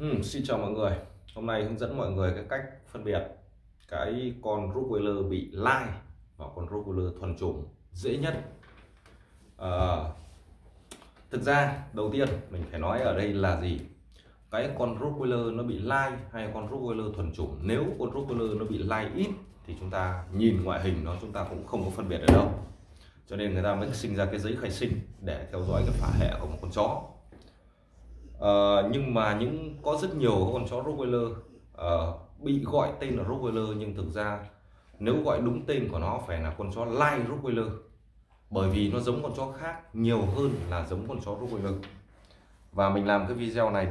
Xin chào mọi người. Hôm nay hướng dẫn mọi người cái cách phân biệt cái con Rottweiler bị lai và con Rottweiler thuần chủng dễ nhất. Thực ra đầu tiên mình phải nói ở đây là gì? Cái con Rottweiler nó bị lai hay con Rottweiler thuần chủng, nếu con Rottweiler nó bị lai ít thì chúng ta nhìn ngoại hình nó chúng ta cũng không có phân biệt được đâu. Cho nên người ta mới sinh ra cái giấy khai sinh để theo dõi cái phả hệ của một con chó. Nhưng mà có rất nhiều con chó Rottweiler bị gọi tên là Rottweiler nhưng thực ra nếu gọi đúng tên của nó phải là con chó lai Rottweiler, bởi vì nó giống con chó khác nhiều hơn là giống con chó Rottweiler. Và mình làm cái video này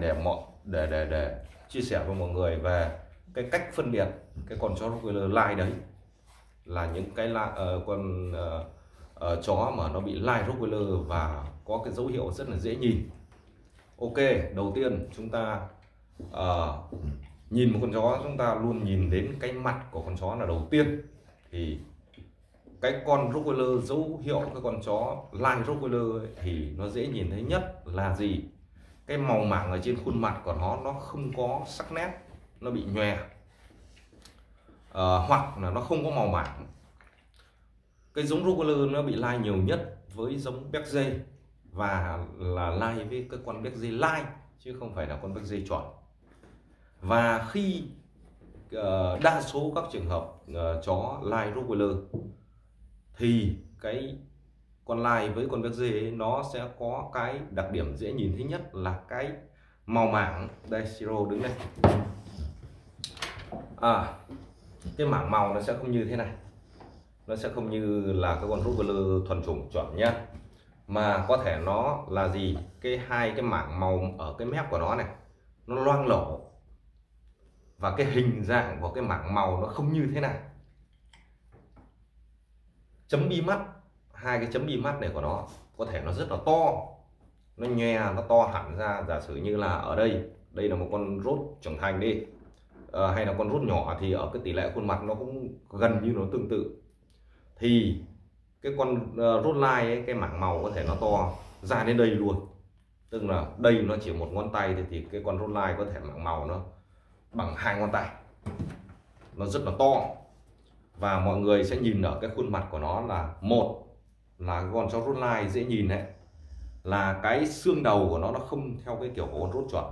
để chia sẻ với mọi người về cái cách phân biệt cái con chó Rottweiler lai đấy, là những cái chó mà nó bị lai Rottweiler và có cái dấu hiệu rất là dễ nhìn. Ok, đầu tiên chúng ta nhìn một con chó, chúng ta luôn nhìn đến cái mặt của con chó là đầu tiên. Thì cái con Rottweiler, dấu hiệu cái con chó lai Rottweiler ấy, thì nó dễ nhìn thấy nhất là gì? Cái màu mảng ở trên khuôn mặt của nó không có sắc nét, nó bị nhòe, hoặc là nó không có màu mảng. Cái giống Rottweiler nó bị lai nhiều nhất với giống Berger, và là lai với cái con Berger lai chứ không phải là con Berger chuẩn. Và khi đa số các trường hợp chó lai Rottweiler thì cái con lai với con Berger nó sẽ có cái đặc điểm dễ nhìn thấy nhất là cái màu mảng. Đây, Siro đứng đây, cái mảng màu nó sẽ không như thế này, nó sẽ không như là cái con Rottweiler thuần chủng chuẩn nhá, mà có thể nó là gì, cái hai cái mảng màu ở cái mép của nó này nó loang lổ, và cái hình dạng của cái mảng màu nó không như thế này. Chấm bi mắt, hai cái chấm bi mắt này của nó có thể nó rất là to, nó nhòe, nó to hẳn ra. Giả sử như là ở đây, đây là một con rốt trưởng thành đi, hay là con rốt nhỏ, thì ở cái tỷ lệ khuôn mặt nó cũng gần như nó tương tự. Thì cái con rốt lai ấy, cái mảng màu có thể nó to ra đến đây luôn, tức là đây nó chỉ một ngón tay, thì cái con rốt lai có thể mảng màu nó bằng hai ngón tay, nó rất là to. Và mọi người sẽ nhìn ở cái khuôn mặt của nó là, một là cái con chó rốt lai dễ nhìn đấy, là cái xương đầu của nó không theo cái kiểu của con rốt chuẩn,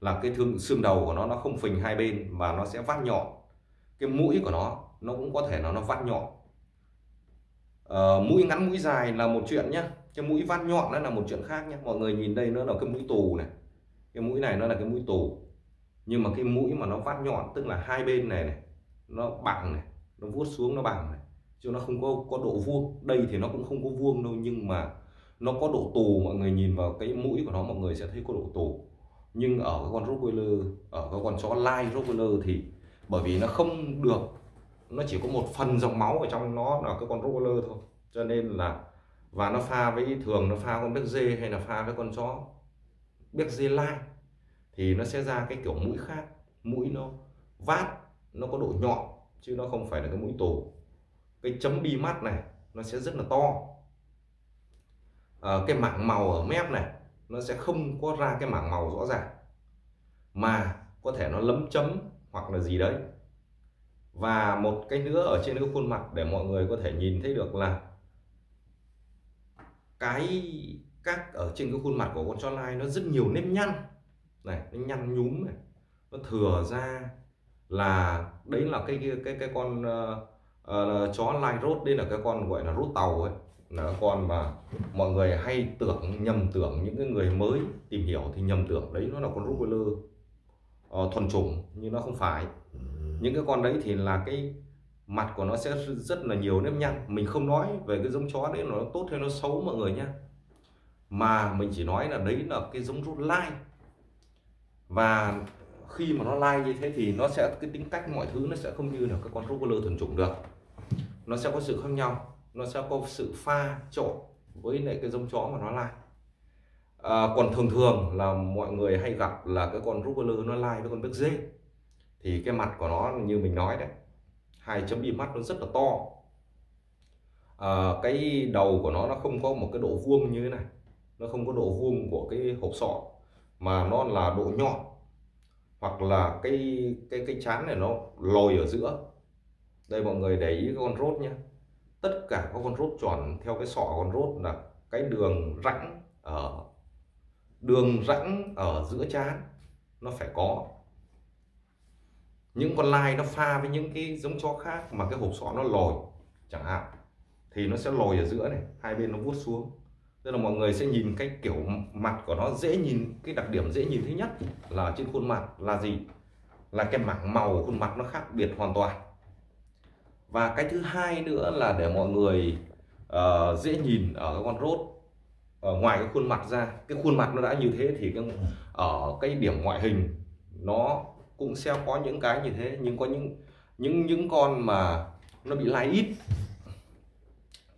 là cái xương đầu của nó không phình hai bên mà nó sẽ vắt nhọn. Cái mũi của nó cũng có thể nó vắt nhọn. Mũi ngắn mũi dài là một chuyện nhé, cái mũi vắt nhọn đó là một chuyện khác nhé. Mọi người nhìn đây, nó là cái mũi tù này, cái mũi này nó là cái mũi tù, nhưng mà cái mũi mà nó vắt nhọn tức là hai bên này này nó bằng này, nó vuốt xuống nó bằng này, chứ nó không có độ vuông. Đây thì nó cũng không có vuông đâu, nhưng mà nó có độ tù. Mọi người nhìn vào cái mũi của nó mọi người sẽ thấy có độ tù. Nhưng ở cái con Rottweiler, ở cái con chó lai Rottweiler thì bởi vì nó không được, nó chỉ có một phần dòng máu ở trong nó là cái con Rottweiler thôi, cho nên là, và nó pha với, thường nó pha con Berger hay là pha với con chó Berger lai thì nó sẽ ra cái kiểu mũi khác, mũi nó vát, nó có độ nhọn chứ nó không phải là cái mũi tù. Cái chấm bi mắt này nó sẽ rất là to. Cái mảng màu ở mép này nó sẽ không có ra cái mảng màu rõ ràng mà có thể nó lấm chấm hoặc là gì đấy. Và một cái nữa ở trên cái khuôn mặt để mọi người có thể nhìn thấy được là các ở trên cái khuôn mặt của con chó lai nó rất nhiều nếp nhăn này, nó nhăn nhúm này, nó thừa ra, là đấy là cái con chó lai rốt, đây là cái con gọi là rốt tàu ấy, là con mà mọi người hay nhầm tưởng, những cái người mới tìm hiểu thì nhầm tưởng đấy nó là con Rottweiler thuần chủng, nhưng nó không phải. Những cái con đấy thì là cái mặt của nó sẽ rất là nhiều nếp nhăn. Mình không nói về cái giống chó đấy nó tốt hay nó xấu mọi người nhé, mà mình chỉ nói là đấy là cái giống rốt lai. Và khi mà nó lai như thế thì nó sẽ, cái tính cách mọi thứ nó sẽ không như là các con Rottweiler thuần chủng được, nó sẽ có sự khác nhau, nó sẽ có sự pha trộn với lại cái giống chó mà nó lai. Còn thường là mọi người hay gặp là cái con Rottweiler nó lai với con Berger thì cái mặt của nó như mình nói đấy, hai chấm bi mắt nó rất là to, cái đầu của nó không có một cái độ vuông như thế này, nó không có độ vuông của cái hộp sọ, mà nó là độ nhọn hoặc là cái trán này nó lồi ở giữa. Đây mọi người để ý con rốt nhé, tất cả các con rốt tròn theo cái sọ con rốt là cái đường rãnh ở giữa trán nó phải có. Những con lai nó pha với những cái giống chó khác mà cái hộp sọ nó lồi chẳng hạn thì nó sẽ lồi ở giữa này, hai bên nó vuốt xuống. Tức là mọi người sẽ nhìn cái kiểu mặt của nó dễ nhìn, cái đặc điểm dễ nhìn thứ nhất là trên khuôn mặt là gì? Là cái mảng màu của khuôn mặt nó khác biệt hoàn toàn. Và cái thứ hai nữa là để mọi người dễ nhìn ở cái con rốt, ngoài cái khuôn mặt ra, cái khuôn mặt nó đã như thế thì ở cái điểm ngoại hình nó cũng sẽ có những cái như thế, nhưng có những con mà nó bị lai ít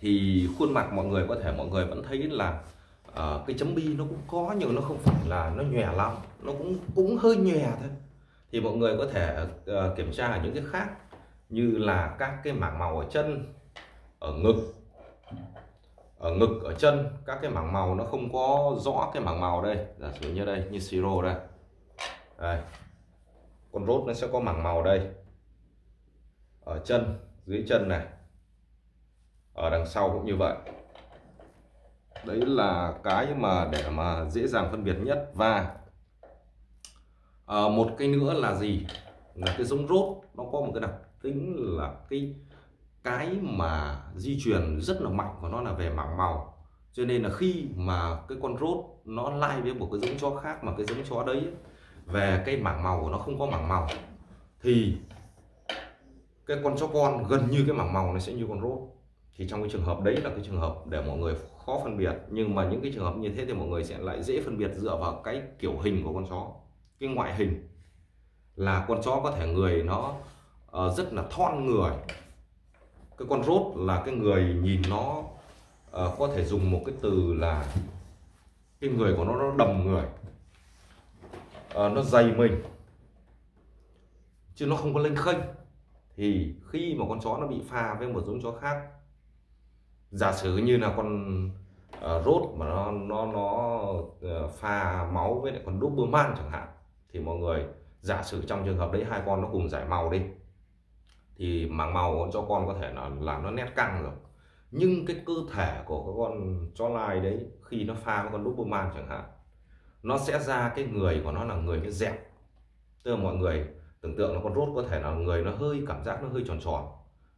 thì khuôn mặt mọi người có thể mọi người vẫn thấy là cái chấm bi nó cũng có nhưng nó không phải là nó nhòe lắm, nó cũng hơi nhòe thôi. Thì mọi người có thể kiểm tra ở những cái khác như là các cái mảng màu ở chân, ở ngực, ở chân, các cái mảng màu nó không có rõ. Cái mảng màu đây, giả sử như đây, như siro đây, đây con rốt nó sẽ có mảng màu đây, ở chân, dưới chân này, ở đằng sau cũng như vậy. Đấy là cái mà để mà dễ dàng phân biệt nhất. Và một cái nữa là gì, là cái giống rốt nó có một cái đặc tính là cái mà di truyền rất là mạnh của nó là về mảng màu, cho nên là khi mà cái con rốt nó lai với một cái giống chó khác mà cái giống chó đấy về cái mảng màu của nó không có mảng màu thì cái con chó con gần như cái mảng màu nó sẽ như con rốt. Thì trong cái trường hợp đấy là cái trường hợp để mọi người khó phân biệt, nhưng mà những cái trường hợp như thế thì mọi người sẽ lại dễ phân biệt dựa vào cái kiểu hình của con chó, cái ngoại hình. Là con chó có thể người nó rất là thon người, cái con rốt là cái người nhìn nó có thể dùng một cái từ là cái người của nó đầm người, nó dày mình chứ nó không có lênh khênh. Thì khi mà con chó nó bị pha với một giống chó khác, giả sử như là con rốt mà nó pha máu với lại con Doberman chẳng hạn, thì mọi người giả sử trong trường hợp đấy hai con nó cùng giải màu đi thì mảng màu của con chó con có thể là làm nó nét căng rồi, nhưng cái cơ thể của cái con chó lai đấy khi nó pha với con Doberman chẳng hạn, nó sẽ ra cái người của nó là người cái dẹp. Tức là mọi người tưởng tượng là con rốt có thể là người nó hơi cảm giác nó hơi tròn tròn,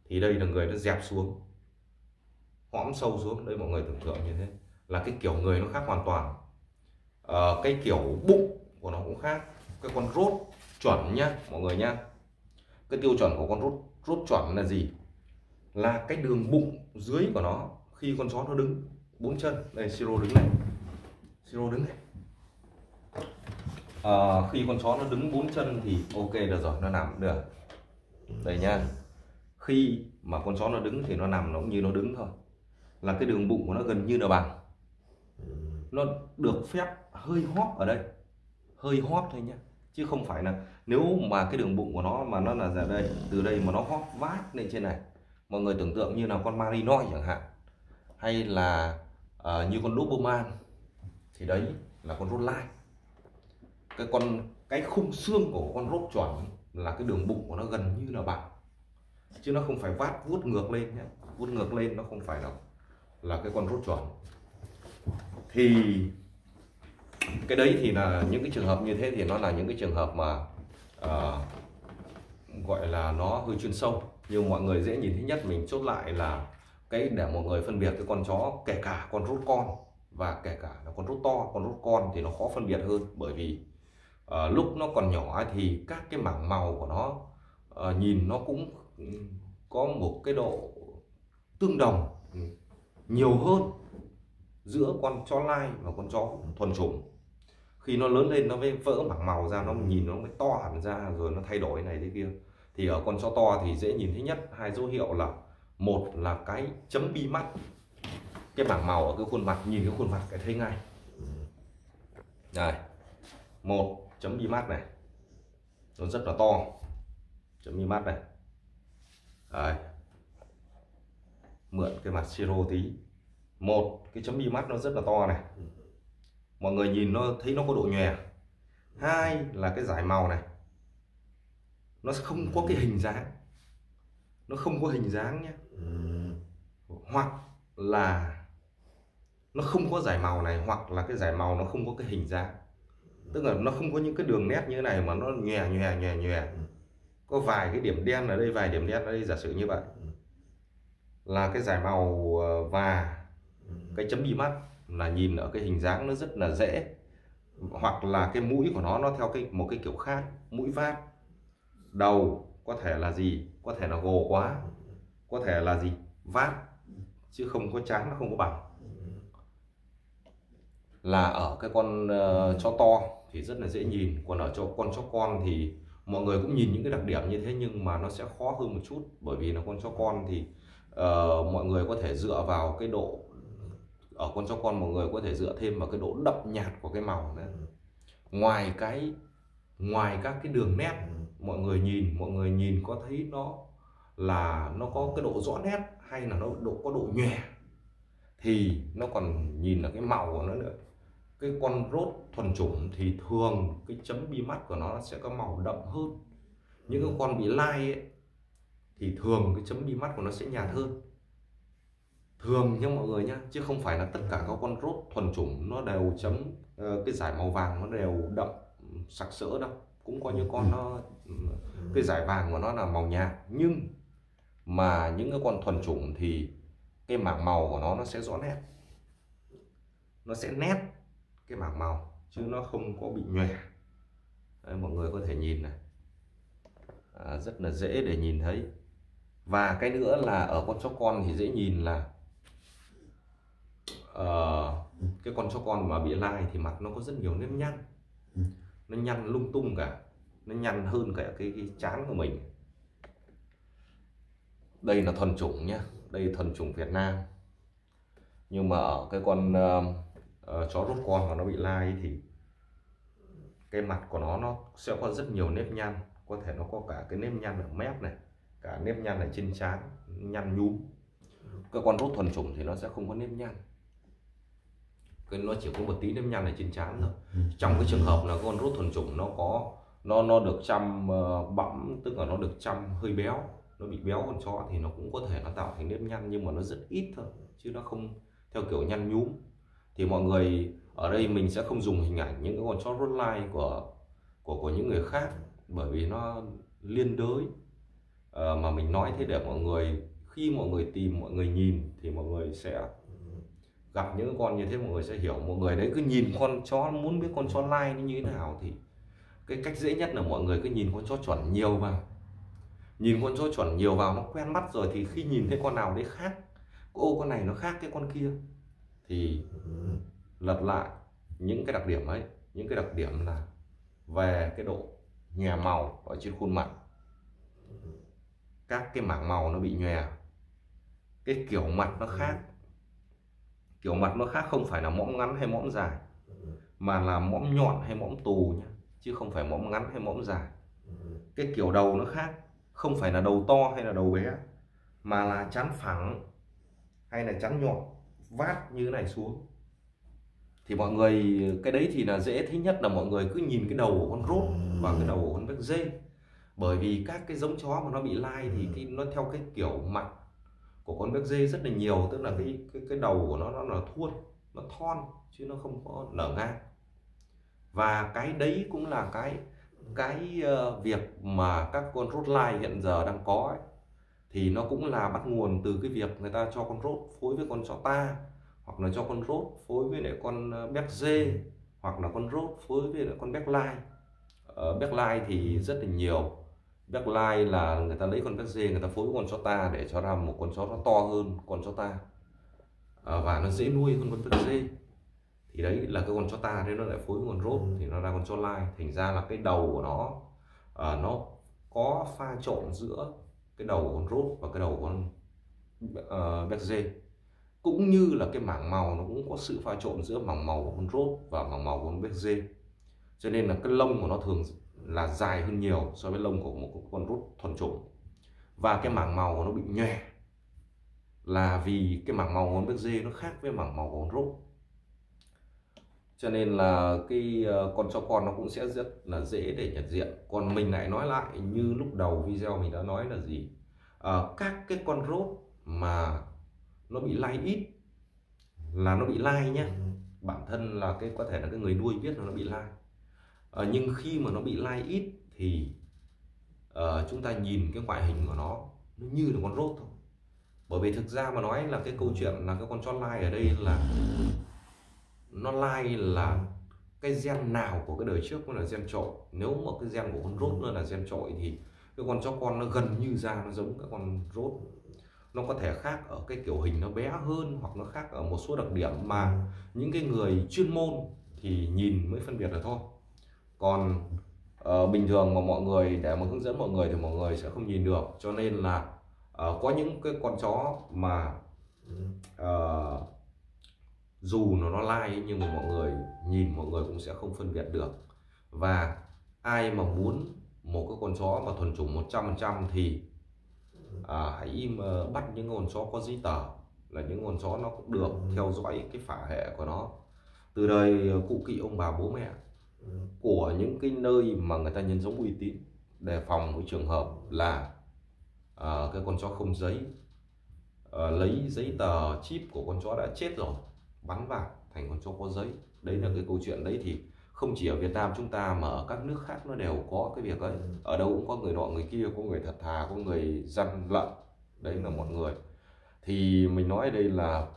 thì đây là người nó dẹp xuống, hõm sâu xuống. Đây mọi người tưởng tượng như thế là cái kiểu người nó khác hoàn toàn. Cái kiểu bụng của nó cũng khác. Cái con rốt chuẩn nhá mọi người nhá, cái tiêu chuẩn của con rốt chuẩn là gì, là cái đường bụng dưới của nó khi con chó nó đứng bốn chân đây, siro đứng này. Khi con chó nó đứng bốn chân thì ok được rồi, nó nằm cũng được đây nha. Khi mà con chó nó đứng thì nó nằm nó cũng như nó đứng thôi, là cái đường bụng của nó gần như là bằng, nó được phép hơi hóp ở đây, hơi hóp thôi nhé, chứ không phải là nếu mà cái đường bụng của nó mà nó là ra đây, từ đây mà nó hóp vát lên trên này, mọi người tưởng tượng như là con Malinois chẳng hạn, hay là như con Doberman, thì đấy là con rốt lai. Cái khung xương của con rốt chuẩn là cái đường bụng của nó gần như là bằng, chứ nó không phải vát vuốt ngược lên nhé, vuốt ngược lên nó không phải là cái con rốt chuẩn. Thì cái đấy thì là những cái trường hợp như thế thì nó là những cái trường hợp mà gọi là nó hơi chuyên sâu, nhưng mọi người dễ nhìn thấy nhất. Mình chốt lại là cái để mọi người phân biệt cái con chó, kể cả con rốt con và kể cả là con rốt to. Con rốt con thì nó khó phân biệt hơn, bởi vì lúc nó còn nhỏ thì các cái mảng màu của nó nhìn nó cũng có một cái độ tương đồng nhiều hơn giữa con chó lai và con chó thuần chủng. Khi nó lớn lên nó mới vỡ mảng màu ra, nó nhìn nó mới to hẳn ra, rồi nó thay đổi này thế kia. Thì ở con chó to thì dễ nhìn thấy nhất hai dấu hiệu là: một là cái chấm bi mắt, cái mảng màu ở cái khuôn mặt, nhìn cái khuôn mặt cái thấy ngay này, một chấm bi mắt này nó rất là to, chấm bi mắt này đấy. Mượn cái mặt siro tí, một cái chấm bi mắt nó rất là to này, mọi người nhìn nó thấy nó có độ nhòe, Hai là cái dải màu này nó không có cái hình dáng, nó không có hình dáng nhé, hoặc là nó không có dải màu này, hoặc là cái dải màu nó không có cái hình dáng, tức là nó không có những cái đường nét như thế này mà nó nhòe nhòe nhòe nhòe, có vài cái điểm đen ở đây, vài điểm đen ở đây, giả sử như vậy là cái dải màu. Và cái chấm bi mắt là nhìn ở cái hình dáng nó rất là dễ, hoặc là cái mũi của nó theo một cái kiểu khác, mũi vát. Đầu có thể là gì, có thể là gồ quá, có thể là gì, vát, chứ không có trắng, nó không có bằng. Là ở cái con chó to thì rất là dễ nhìn, còn ở con chó con thì mọi người cũng nhìn những cái đặc điểm như thế nhưng mà nó sẽ khó hơn một chút, bởi vì là con chó con thì mọi người có thể dựa vào cái độ, ở con chó con mọi người có thể dựa thêm vào cái độ đậm nhạt của cái màu nữa. Ngoài các cái đường nét, mọi người nhìn có thấy nó là nó có cái độ rõ nét hay là nó có độ nhòe thì nó còn nhìn là cái màu của nó nữa. Cái con rốt thuần chủng thì thường cái chấm bi mắt của nó sẽ có màu đậm hơn, những cái con bị lai ấy, thì thường cái chấm bi mắt của nó sẽ nhạt hơn, thường nhé mọi người nhé, chứ không phải là tất cả các con rốt thuần chủng nó đều chấm cái dải màu vàng nó đều đậm sặc sỡ đâu, cũng có những con nó cái dải vàng của nó là màu nhạt, nhưng mà những cái con thuần chủng thì cái mảng màu của nó sẽ rõ nét, nó sẽ nét cái mảng màu chứ nó không có bị nhòe. Mọi người có thể nhìn này, rất là dễ để nhìn thấy. Và cái nữa là ở con chó con thì dễ nhìn là cái con chó con mà bị lai thì mặt nó có rất nhiều nếp nhăn, nó nhăn lung tung cả, nó nhăn hơn cả cái trán của mình. Đây là thuần chủng nhé, đây thuần chủng Việt Nam. Nhưng mà ở cái con chó rốt con mà nó bị lai thì cái mặt của nó sẽ có rất nhiều nếp nhăn, có thể nó có cả cái nếp nhăn ở mép này, cả nếp nhăn ở trên trán, nhăn nhúm. Cái con rốt thuần chủng thì nó sẽ không có nếp nhăn, nó chỉ có một tí nếp nhăn ở trên trán thôi. Trong cái trường hợp là con rốt thuần chủng nó được chăm bẵm, tức là nó được chăm hơi béo, nó bị béo con chó thì nó cũng có thể nó tạo thành nếp nhăn nhưng mà nó rất ít thôi, chứ nó không theo kiểu nhăn nhúm. Thì mọi người ở đây mình sẽ không dùng hình ảnh những cái con chó rốt lai của những người khác, bởi vì nó liên đới, mà mình nói thế để mọi người khi mọi người tìm, mọi người nhìn thì mọi người sẽ gặp những con như thế, mọi người sẽ hiểu. Mọi người đấy cứ nhìn con chó, muốn biết con chó lai nó như thế nào thì cái cách dễ nhất là mọi người cứ nhìn con chó chuẩn nhiều vào, nhìn con chó chuẩn nhiều vào nó quen mắt rồi thì khi nhìn thấy con nào đấy khác, ô con này nó khác cái con kia, thì lật lại những cái đặc điểm ấy, những cái đặc điểm là về cái độ nhòe màu ở trên khuôn mặt, các cái mảng màu nó bị nhòe, cái kiểu mặt nó khác. Kiểu mặt nó khác không phải là mõm ngắn hay mõm dài, mà là mõm nhọn hay mõm tù nhé, chứ không phải mõm ngắn hay mõm dài. Cái kiểu đầu nó khác, không phải là đầu to hay là đầu bé, mà là chán phẳng hay là chán nhọn, vát như thế này xuống. Thì mọi người, cái đấy thì là dễ thấy nhất, là mọi người cứ nhìn cái đầu của con rốt và cái đầu của con béc dê. Bởi vì các cái giống chó mà nó bị lai thì nó theo cái kiểu mặt của con béc dê rất là nhiều, tức là cái đầu của nó là thuôn, nó thon chứ nó không có nở ngang. Và cái đấy cũng là cái việc mà các con rốt lai hiện giờ đang có ấy, thì nó cũng là bắt nguồn từ cái việc người ta cho con rốt phối với con chó ta, hoặc là cho con rốt phối với lại con béc dê, hoặc là con rốt phối với lại con béc lai. Béc lai thì rất là nhiều, béc lai là người ta lấy con béc dê người ta phối với con chó ta để cho ra một con chó nó to hơn con chó ta, và nó dễ nuôi hơn con béc dê. Thì đấy là cái con chó ta đấy nó lại phối với con rốt thì nó ra con chó lai. Thành ra là cái đầu của nó có pha trộn giữa cái đầu của con rốt và cái đầu của con béc dê, cũng như là cái mảng màu nó cũng có sự pha trộn giữa mảng màu của con rốt và mảng màu của con béc dê. Cho nên là cái lông của nó thường là dài hơn nhiều so với lông của một con rốt thuần chủng. Và cái mảng màu của nó bị nhòe là vì cái mảng màu của con béc dê nó khác với mảng màu của con rốt. cho nên là cái con chó con nó cũng sẽ rất là dễ để nhận diện. Còn mình lại nói lại như lúc đầu video mình đã nói là gì, các cái con rốt mà nó bị lai ít là nó bị lai nhé, bản thân là cái có thể là cái người nuôi biết là nó bị lai, nhưng khi mà nó bị lai ít thì chúng ta nhìn cái ngoại hình của nó như là con rốt thôi. Bởi vì thực ra mà nói là cái câu chuyện là cái con chó lai ở đây là nó lai là cái gen nào của cái đời trước nó là gen trội. Nếu mà cái gen của con rốt nó là gen trội thì cái con chó con nó gần như da nó giống các con rốt. Nó có thể khác ở cái kiểu hình nó bé hơn hoặc nó khác ở một số đặc điểm mà những cái người chuyên môn thì nhìn mới phân biệt được thôi. Còn bình thường mà mọi người để mà hướng dẫn mọi người thì mọi người sẽ không nhìn được. Cho nên là có những cái con chó mà dù nó lai nhưng mà mọi người nhìn mọi người cũng sẽ không phân biệt được. Và ai mà muốn một cái con chó mà thuần chủng 100% thì hãy bắt những con chó có giấy tờ, là những con chó nó cũng được theo dõi cái phả hệ của nó từ đời cụ kỵ ông bà bố mẹ, của những cái nơi mà người ta nhân giống uy tín, đề phòng cái trường hợp là cái con chó không giấy, lấy giấy tờ chip của con chó đã chết rồi bắn vào thành con chó có giấy. Đấy là cái câu chuyện đấy thì không chỉ ở Việt Nam chúng ta mà ở các nước khác nó đều có cái việc ấy. Ở đâu cũng có người nọ người kia, có người thật thà, có người gian lận. Đấy là một người. Thì mình nói ở đây là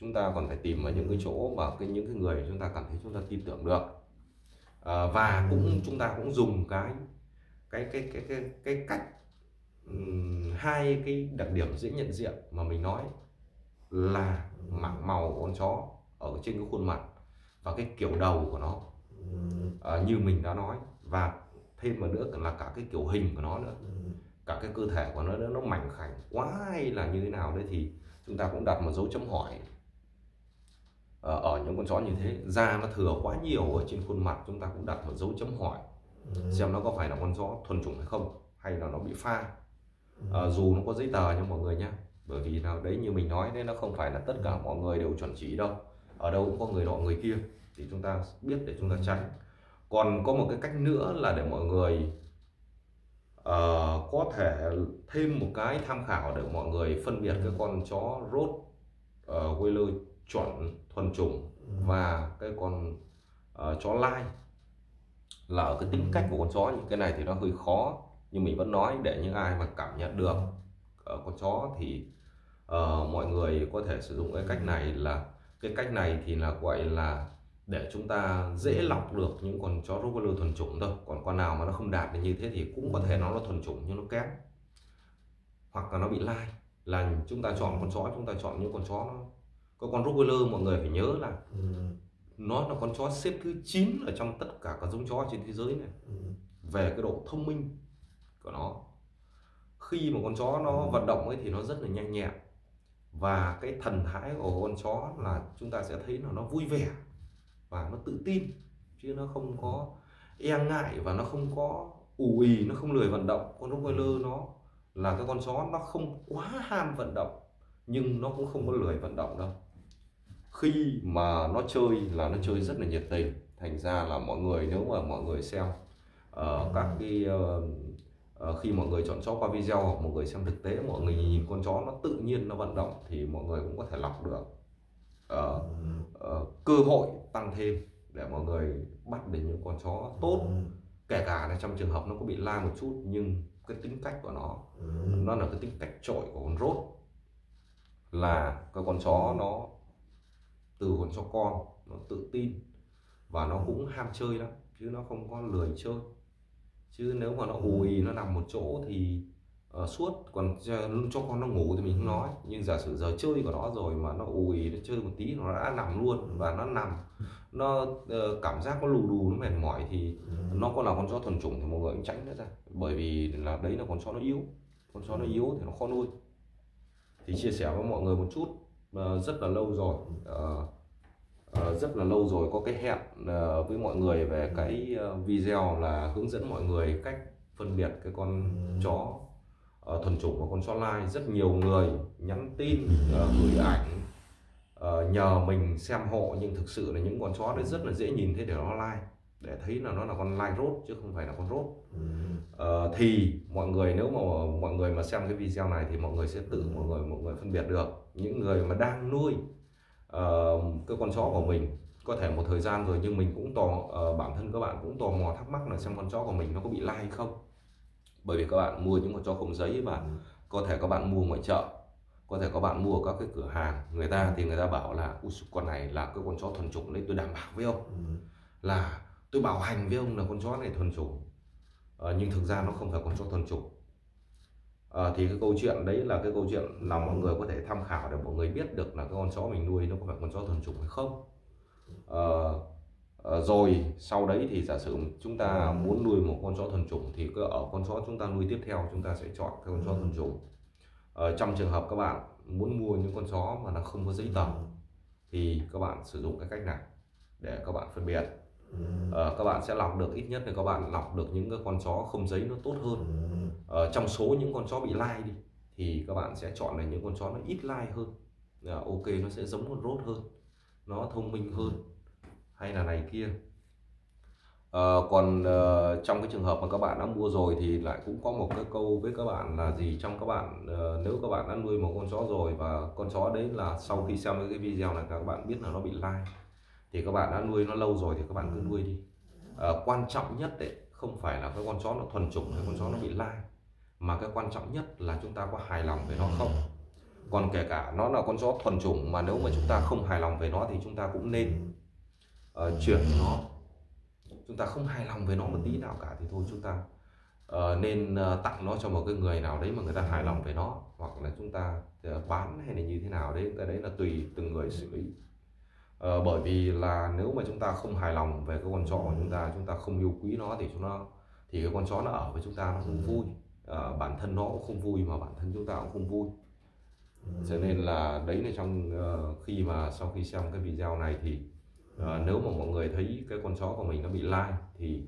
chúng ta còn phải tìm ở những cái chỗ mà những cái người chúng ta cảm thấy chúng ta tin tưởng được. Và chúng ta cũng dùng cái cách hai cái đặc điểm dễ nhận diện mà mình nói là mảng màu của con chó ở trên cái khuôn mặt và cái kiểu đầu của nó, như mình đã nói, và thêm vào nữa là cả cái kiểu hình của nó nữa, cả cái cơ thể của nó nữa, nó mảnh khảnh quá hay là như thế nào đấy thì chúng ta cũng đặt một dấu chấm hỏi ở những con chó như thế. Da nó thừa quá nhiều ở trên khuôn mặt, chúng ta cũng đặt một dấu chấm hỏi xem nó có phải là con chó thuần chủng hay không, hay là nó bị pha. Dù nó có giấy tờ nhưng mọi người nhé, bởi vì nào đấy như mình nói đấy, nó không phải là tất cả mọi người đều chuẩn chỉ đâu, ở đâu cũng có người nọ người kia thì chúng ta biết để chúng ta tránh. Còn có một cái cách nữa là để mọi người có thể thêm một cái tham khảo để mọi người phân biệt cái con chó rốt Wailer chuẩn thuần chủng và cái con chó lai là ở cái tính cách của con chó. Những cái này thì nó hơi khó nhưng mình vẫn nói để những ai mà cảm nhận được con chó thì mọi người có thể sử dụng cái cách này. Là cái cách này thì là gọi là để chúng ta dễ lọc được những con chó Rottweiler thuần chủng thôi. Còn con nào mà nó không đạt được như thế thì cũng có thể nó là thuần chủng nhưng nó kém hoặc là nó bị lai. Là chúng ta chọn con chó, chúng ta chọn những con chó nó có con Rottweiler, mọi người phải nhớ là nó là con chó xếp thứ 9 ở trong tất cả các giống chó trên thế giới này về cái độ thông minh của nó. Khi mà con chó nó vận động ấy thì nó rất là nhanh nhẹn, và cái thần thái của con chó là chúng ta sẽ thấy là nó vui vẻ và nó tự tin, chứ nó không có e ngại và nó không có ù ì, nó không lười vận động. Con Rottweiler nó là cái con chó nó không quá ham vận động nhưng nó cũng không có lười vận động đâu. Khi mà nó chơi là nó chơi rất là nhiệt tình. Thành ra là mọi người, nếu mà mọi người xem các cái khi mọi người chọn chó qua video hoặc mọi người xem thực tế, mọi người nhìn con chó nó tự nhiên nó vận động thì mọi người cũng có thể lọc được cơ hội tăng thêm để mọi người bắt đến những con chó tốt, kể cả là trong trường hợp nó có bị la một chút nhưng cái tính cách của nó là cái tính cách trội của con rốt, là cái con chó nó từ con chó con nó tự tin và nó cũng ham chơi lắm chứ nó không có lười chơi. Chứ nếu mà nó ùi nó nằm một chỗ thì suốt, còn cho con nó ngủ thì mình không nói, nhưng giả sử giờ chơi của nó rồi mà nó ùi nó chơi một tí nó đã nằm luôn, và nó nằm nó cảm giác nó lù đù, nó mệt mỏi thì nó có là con chó thuần chủng thì mọi người cũng tránh nó ra, bởi vì là đấy là con chó nó yếu, con chó nó yếu thì nó khó nuôi. Thì chia sẻ với mọi người một chút, rất là lâu rồi, có cái hẹn với mọi người về cái video là hướng dẫn mọi người cách phân biệt cái con chó thuần chủng và con chó lai. Rất nhiều người nhắn tin, gửi ảnh, nhờ mình xem hộ, nhưng thực sự là những con chó đấy rất là dễ nhìn thấy để nó lai, để thấy là nó là con lai rốt chứ không phải là con rốt. Thì mọi người, nếu mà mọi người mà xem cái video này thì mọi người sẽ tự mọi người phân biệt được. Những người mà đang nuôi cái con chó của mình có thể một thời gian rồi, nhưng mình cũng bản thân các bạn cũng tò mò thắc mắc là xem con chó của mình nó có bị lai hay không. Bởi vì các bạn mua những con chó không giấy và có thể các bạn mua ngoài chợ, có thể các bạn mua ở các cái cửa hàng người ta, thì người ta bảo là con này là cái con chó thuần chủng đấy, tôi đảm bảo với ông là tôi bảo hành với ông là con chó này thuần chủng, nhưng thực ra nó không phải con chó thuần chủng. Thì cái câu chuyện đấy là cái câu chuyện là mọi người có thể tham khảo để mọi người biết được là cái con chó mình nuôi nó có phải con chó thuần chủng hay không. Rồi sau đấy thì giả sử chúng ta muốn nuôi một con chó thuần chủng thì ở con chó chúng ta nuôi tiếp theo chúng ta sẽ chọn cái con chó thuần chủng. Trong trường hợp các bạn muốn mua những con chó mà nó không có giấy tờ thì các bạn sử dụng cái cách này để các bạn phân biệt. Các bạn sẽ lọc được, ít nhất là các bạn lọc được những cái con chó không giấy nó tốt hơn. Trong số những con chó bị lai đi thì các bạn sẽ chọn là những con chó nó ít lai hơn. Ok, nó sẽ giống con rốt hơn, nó thông minh hơn, hay là này kia. Trong cái trường hợp mà các bạn đã mua rồi thì lại cũng có một cái câu với các bạn là gì, trong các bạn nếu các bạn đã nuôi một con chó rồi và con chó đấy là sau khi xem cái video này các bạn biết là nó bị lai, thì các bạn đã nuôi nó lâu rồi thì các bạn cứ nuôi đi. Quan trọng nhất đấy không phải là cái con chó nó thuần chủng hay con chó nó bị lai, mà cái quan trọng nhất là chúng ta có hài lòng về nó không. Còn kể cả nó là con chó thuần chủng mà nếu mà chúng ta không hài lòng về nó thì chúng ta cũng nên chuyển nó. Chúng ta không hài lòng về nó một tí nào cả thì thôi chúng ta nên tặng nó cho một cái người nào đấy mà người ta hài lòng về nó, hoặc là chúng ta bán hay là như thế nào đấy, cái đấy là tùy từng người xử lý. Bởi vì là nếu mà chúng ta không hài lòng về cái con chó của chúng ta không yêu quý nó thì cái con chó nó ở với chúng ta nó không vui. Bản thân nó cũng không vui mà bản thân chúng ta cũng không vui. Cho nên là đấy là trong khi mà sau khi xem cái video này thì nếu mà mọi người thấy cái con chó của mình nó bị lai thì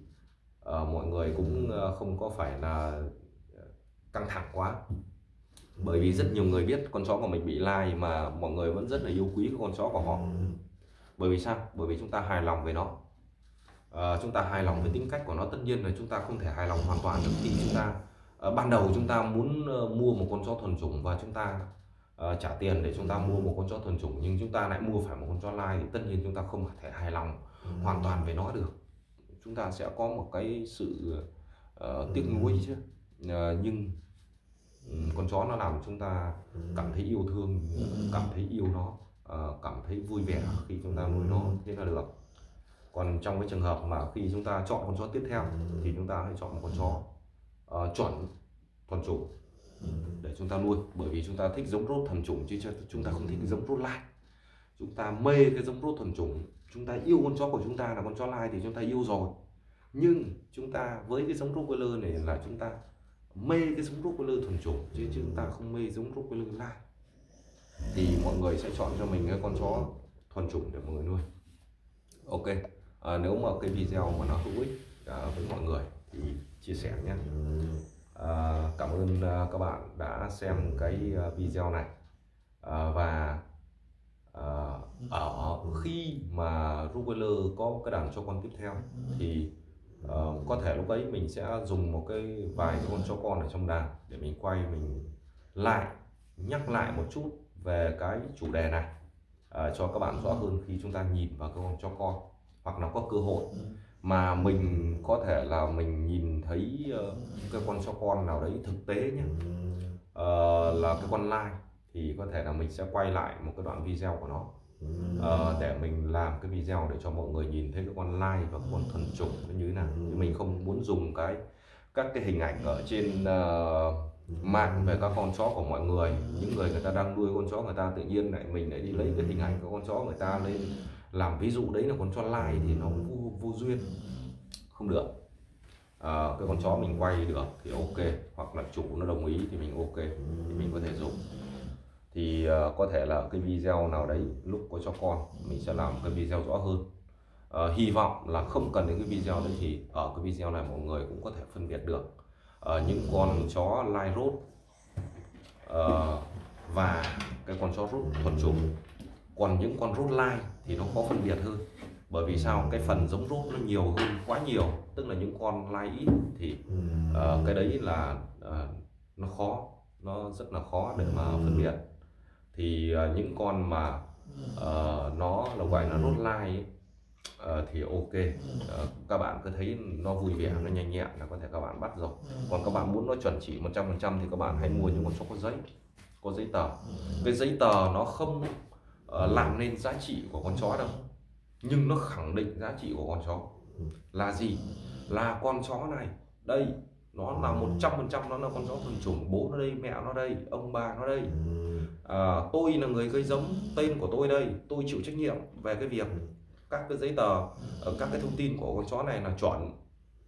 mọi người cũng không có phải là căng thẳng quá. Bởi vì rất nhiều người biết con chó của mình bị lai mà mọi người vẫn rất là yêu quý cái con chó của họ. Bởi vì sao? Bởi vì chúng ta hài lòng về nó. Chúng ta hài lòng với tính cách của nó. Tất nhiên là chúng ta không thể hài lòng hoàn toàn được. Khi chúng ta ban đầu chúng ta muốn mua một con chó thuần chủng và chúng ta trả tiền để chúng ta mua một con chó thuần chủng, nhưng chúng ta lại mua phải một con chó lai thì tất nhiên chúng ta không thể hài lòng hoàn toàn về nó được. Chúng ta sẽ có một cái sự tiếc nuối chứ. Nhưng con chó nó làm chúng ta cảm thấy yêu thương, cảm thấy yêu nó, cảm thấy vui vẻ khi chúng ta nuôi nó, thế là được. Còn trong cái trường hợp mà khi chúng ta chọn con chó tiếp theo thì chúng ta hãy chọn một con chó chuẩn thuần chủng để chúng ta nuôi. Bởi vì chúng ta thích giống rốt thuần chủng chứ chúng ta không thích giống rốt lai. Chúng ta mê cái giống rốt thuần chủng, chúng ta yêu con chó của chúng ta là con chó lai thì chúng ta yêu rồi, nhưng chúng ta với cái giống Rottweiler này là chúng ta mê cái giống Rottweiler thuần chủng chứ chúng ta không mê giống Rottweiler lai. Thì mọi người sẽ chọn cho mình cái con chó thuần chủng để mọi người nuôi. Ok, nếu mà cái video mà nó hữu ích với mọi người thì chia sẻ nhé. Cảm ơn các bạn đã xem cái video này. Ở khi mà Rottweiler có cái đàn cho con tiếp theo thì có thể lúc ấy mình sẽ dùng một cái vài con cho con ở trong đàn để mình quay, mình lại nhắc lại một chút về cái chủ đề này cho các bạn rõ hơn khi chúng ta nhìn vào cái con chó con, hoặc là có cơ hội mà mình có thể là mình nhìn thấy cái con chó con nào đấy thực tế nhé, là cái con lai, thì có thể là mình sẽ quay lại một cái đoạn video của nó để mình làm cái video để cho mọi người nhìn thấy cái con lai và con thuần chủng nó như thế nào. Mình không muốn dùng các cái hình ảnh ở trên mạng về các con chó của mọi người. Những người ta đang nuôi con chó người ta tự nhiên lại mình lại đi lấy cái hình ảnh của con chó người ta lên làm ví dụ đấy là con chó lai thì nó vô duyên, không được. Cái con chó mình quay được thì ok, hoặc là chủ nó đồng ý thì mình ok thì mình có thể dùng. Thì có thể là cái video nào đấy lúc có chó con mình sẽ làm cái video rõ hơn. Hy vọng là không cần đến cái video đấy thì ở cái video này mọi người cũng có thể phân biệt được những con chó lai rốt và cái con chó rốt thuần chủng Còn những con rốt lai thì nó có phân biệt hơn, bởi vì sao? Cái phần giống rốt nó nhiều hơn, quá nhiều, tức là những con lai ít thì cái đấy là nó khó, nó rất là khó để mà phân biệt. Thì những con mà nó là gọi là rốt lai ấy, thì ok, các bạn cứ thấy nó vui vẻ, nó nhanh nhẹn là có thể các bạn bắt rồi. Còn các bạn muốn nó chuẩn chỉ 100% thì các bạn hãy mua những con số có giấy tờ. Cái giấy tờ nó không làm nên giá trị của con chó đâu, nhưng nó khẳng định giá trị của con chó là gì? Là con chó này đây, nó là 100% nó là con chó thuần chủng, bố nó đây, mẹ nó đây, ông bà nó đây, tôi là người gây giống, tên của tôi đây, tôi chịu trách nhiệm về cái việc các cái giấy tờ, các cái thông tin của con chó này là chuẩn,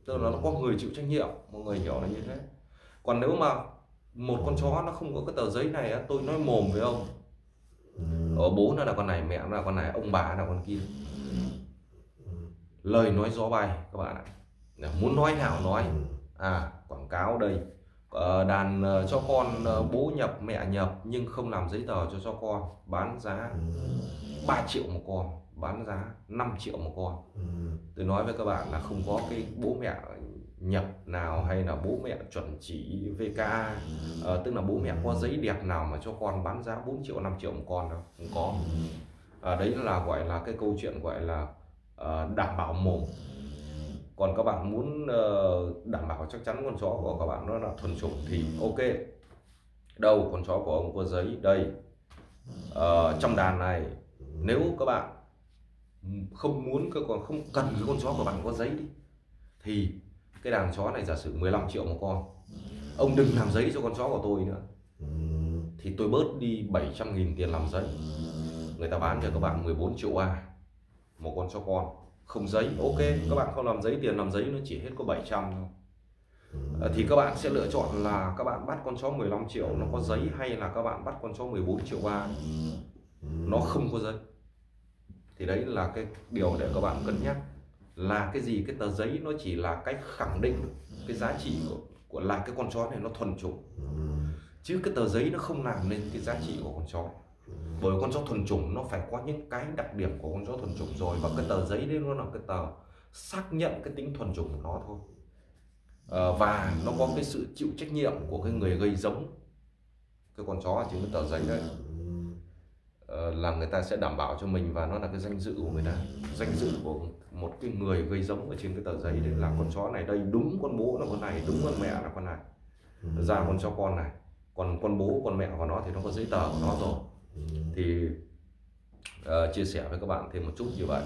tức là nó có người chịu trách nhiệm, mọi người hiểu là như thế. Còn nếu mà một con chó nó không có cái tờ giấy này, tôi nói mồm với ông, ở bố nó là con này, mẹ nó là con này, ông bà nó là con kia, lời nói gió bay các bạn ạ. Muốn nói nào nói, quảng cáo đây, đàn cho con bố nhập mẹ nhập nhưng không làm giấy tờ cho chó con, bán giá 3 triệu một con, bán giá 5 triệu một con. Tôi nói với các bạn là không có cái bố mẹ nhập nào hay là bố mẹ chuẩn chỉ VKA, tức là bố mẹ có giấy đẹp nào mà cho con bán giá 4 triệu 5 triệu một con đâu, không có. Đấy là gọi là cái câu chuyện gọi là đảm bảo mồm. Còn các bạn muốn đảm bảo chắc chắn con chó của các bạn nó là thuần chủng thì ok, đâu con chó của ông có giấy đây, trong đàn này, nếu các bạn không muốn, còn không cần cái con chó của bạn có giấy đi, thì cái đàn chó này giả sử 15 triệu một con, ông đừng làm giấy cho con chó của tôi nữa, thì tôi bớt đi 700.000 tiền làm giấy, người ta bán cho các bạn 14 triệu A một con chó con không giấy. Ok, các bạn không làm giấy, tiền làm giấy nó chỉ hết có 700 thôi. Thì các bạn sẽ lựa chọn là các bạn bắt con chó 15 triệu nó có giấy, hay là các bạn bắt con chó 14 triệu A nó không có giấy. Thì đấy là cái điều để các bạn cân nhắc, là cái gì? Cái tờ giấy nó chỉ là cách khẳng định cái giá trị của là cái con chó này nó thuần chủng, chứ cái tờ giấy nó không làm nên cái giá trị của con chó. Bởi con chó thuần chủng nó phải có những cái đặc điểm của con chó thuần chủng rồi, và cái tờ giấy đấy nó là cái tờ xác nhận cái tính thuần chủng của nó thôi, và nó có cái sự chịu trách nhiệm của cái người gây giống cái con chó trên cái tờ giấy đấy, là người ta sẽ đảm bảo cho mình, và nó là cái danh dự của người ta, danh dự của một cái người gây giống ở trên cái tờ giấy đấy là con chó này đây, đúng con bố là con này, đúng con mẹ là con này, ra con chó con này, còn con bố con mẹ của nó thì nó có giấy tờ của nó rồi. Thì chia sẻ với các bạn thêm một chút như vậy.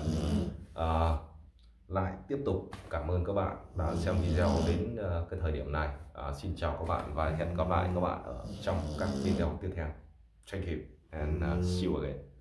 Lại tiếp tục cảm ơn các bạn đã xem video đến cái thời điểm này. Xin chào các bạn và hẹn gặp lại các bạn ở trong các video tiếp theo. Thank you and see you again.